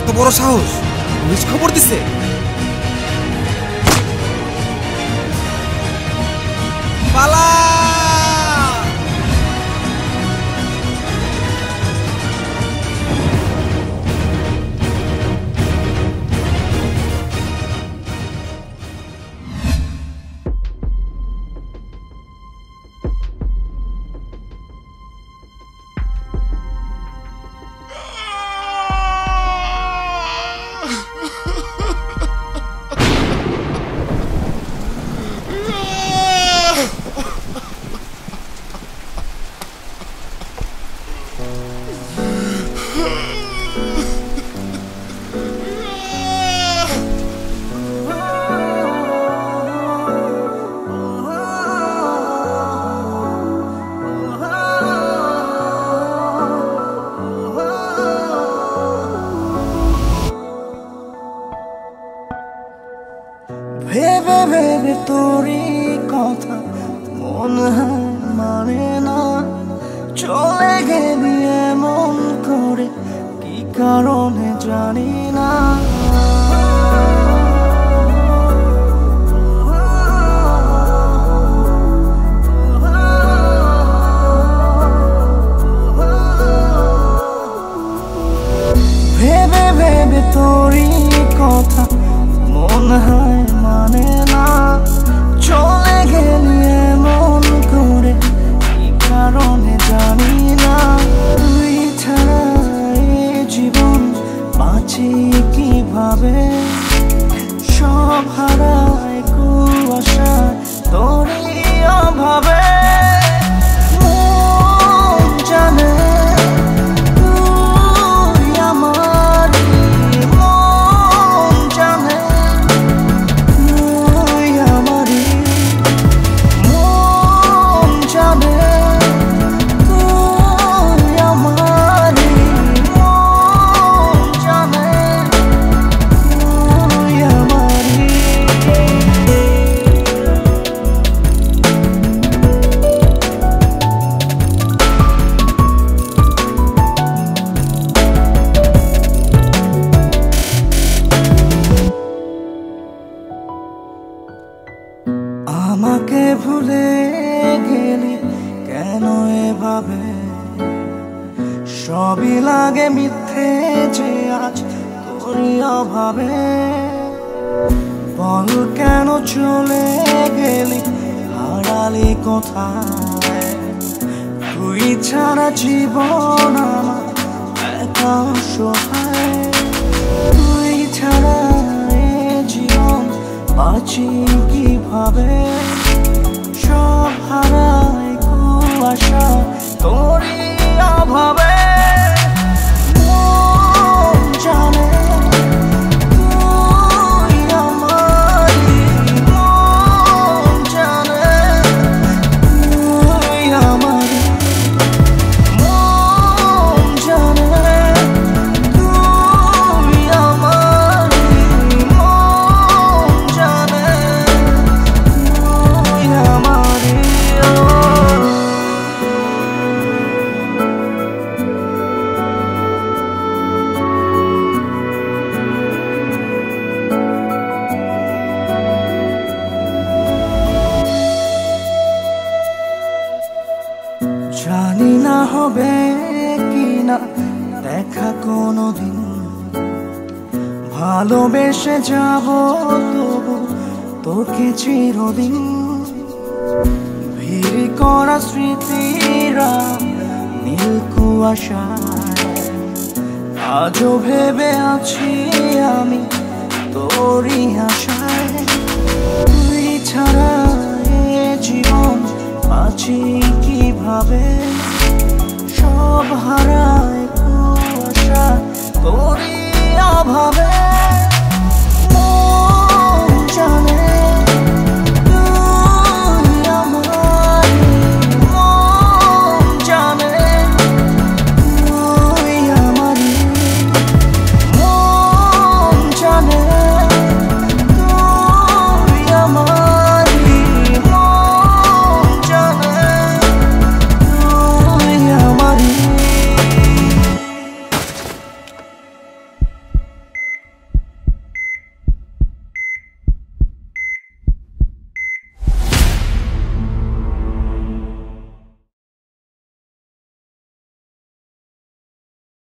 এত বড় সাহস পুলিশ খবর দিছে পালা Shobhara Kuasha Kori